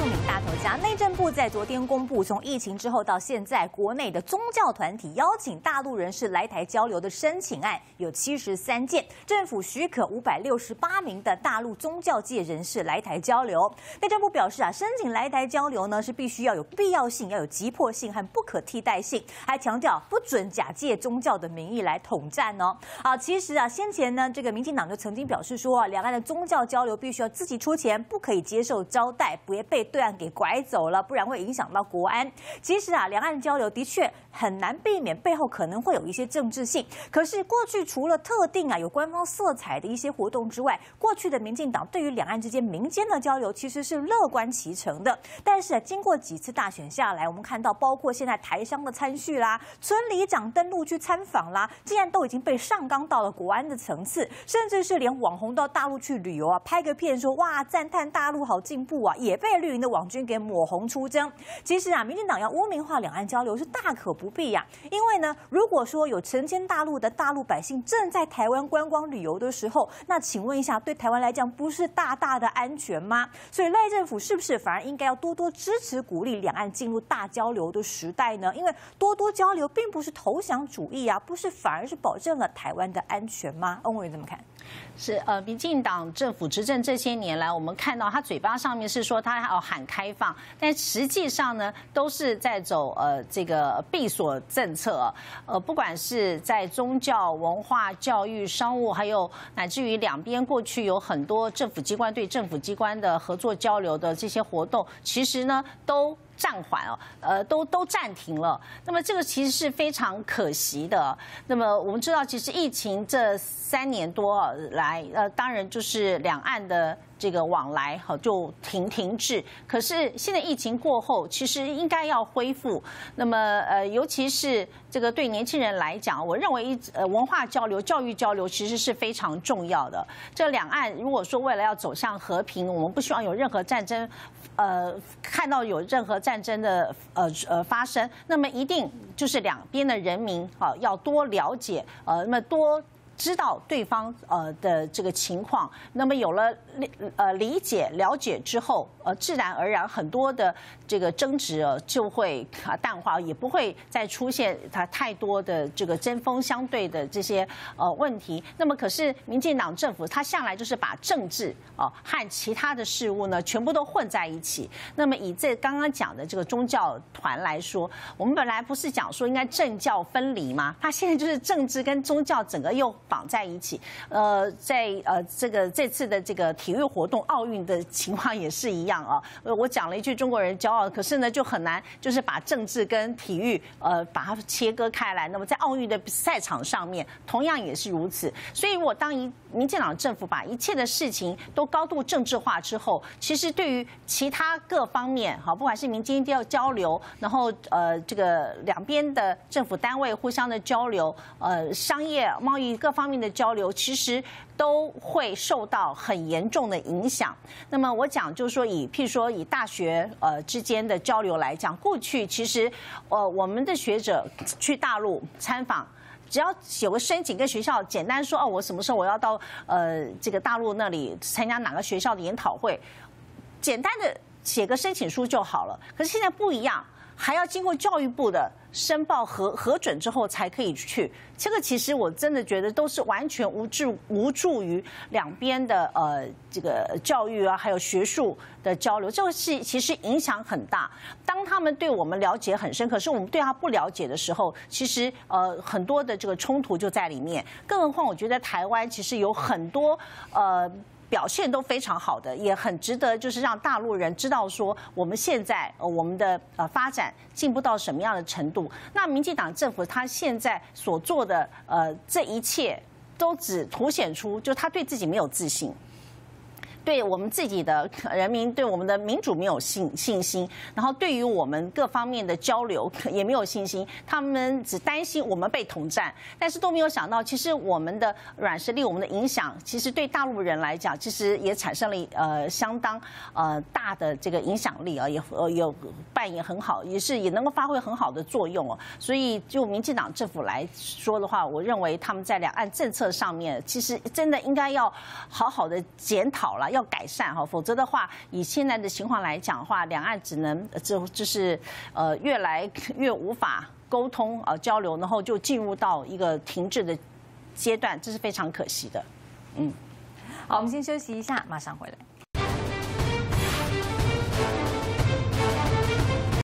著名大头家。内政部在昨天公布，从疫情之后到现在，国内的宗教团体邀请大陆人士来台交流的申请案有73件，政府许可568名的大陆宗教界人士来台交流。内政部表示申请来台交流呢，是必须要有必要性、要有急迫性和不可替代性，还强调不准假借宗教的名义来统战哦。其实先前呢，这个民进党就曾经表示说，两岸的宗教交流必须要自己出钱，不可以接受招待，不会被对岸给拐走了，不然会影响到国安。其实两岸交流的确很难避免背后可能会有一些政治性。可是过去除了特定有官方色彩的一些活动之外，过去的民进党对于两岸之间民间的交流其实是乐观其成的。但是经过几次大选下来，我们看到包括现在台商的参叙啦、村里长登陆去参访啦，竟然都已经被上纲到了国安的层次，甚至是连网红到大陆去旅游拍个片说哇赞叹大陆好进步也被绿营的网军给抹红出征。其实民进党要污名化两岸交流是大可不必因为呢，如果说有成千大陆的大陆百姓正在台湾观光旅游的时候，那请问一下，对台湾来讲不是大大的安全吗？所以赖政府是不是反而应该要多多支持鼓励两岸进入大交流的时代呢？因为多多交流并不是投降主义不是反而是保证了台湾的安全吗？翁文怎么看？是民进党政府执政这些年来，我们看到他嘴巴上面是说他喊开放，但实际上呢，都是在走这个闭锁政策。不管是在宗教、文化、教育、商务，还有乃至于两边过去有很多政府机关对政府机关的合作交流的这些活动，其实呢都暂缓都暂停了。那么这个其实是非常可惜的。那么我们知道，其实疫情这3年多来，当然就是两岸的这个往来就停滞。可是现在疫情过后，其实应该要恢复。那么尤其是这个对年轻人来讲，我认为文化交流、教育交流其实是非常重要的。这两岸如果说未来要走向和平，我们不希望有任何战争，看到有任何战争的发生，那么一定就是两边的人民要多了解，那么多知道对方的这个情况，那么有了理解了解之后，自然而然很多的这个争执就会淡化，也不会再出现它太多的这个针锋相对的这些问题。那么可是民进党政府它向来就是把政治和其他的事物呢全部都混在一起。那么以这刚刚讲的这个宗教团来说，我们本来不是讲说应该政教分离吗？它现在就是政治跟宗教整个又绑在一起，在这次的这个体育活动奥运的情况也是一样我讲了一句中国人骄傲，可是呢就很难就是把政治跟体育把它切割开来。那么在奥运的赛场上面，同样也是如此。所以我当民进党政府把一切的事情都高度政治化之后，其实对于其他各方面不管是民间交流，然后这个两边的政府单位互相的交流，商业贸易各方面的交流其实都会受到很严重的影响。那么我讲就是说，譬如说以大学之间的交流来讲，过去其实我们的学者去大陆参访，只要有个申请跟学校简单说我什么时候我要到这个大陆那里参加哪个学校的研讨会，简单的写个申请书就好了。可是现在不一样，还要经过教育部的申报核准之后才可以去。这个其实我真的觉得都是完全无助于两边的这个教育还有学术的交流，这个是其实影响很大。当他们对我们了解很深，可是我们对他不了解的时候，其实很多的这个冲突就在里面。更何况我觉得台湾其实有很多表现都非常好的，也很值得就是让大陆人知道说我们现在我们的发展进步到什么样的程度。那民进党政府他现在所做的这一切都只凸显出就他对自己没有自信，对我们自己的人民对我们的民主没有信心，然后对于我们各方面的交流也没有信心。他们只担心我们被统战，但是都没有想到其实我们的软实力我们的影响其实对大陆人来讲其实也产生了相当大的这个影响力也有扮演很好，也能够发挥很好的作用所以就民进党政府来说的话，我认为他们在两岸政策上面其实真的应该要好好的检讨了，要改善哈，否则的话，以现在的情况来讲的话，两岸只能就是越来越无法沟通交流，然后就进入到一个停滞的阶段，这是非常可惜的。嗯，好，我们先休息一下，马上回来。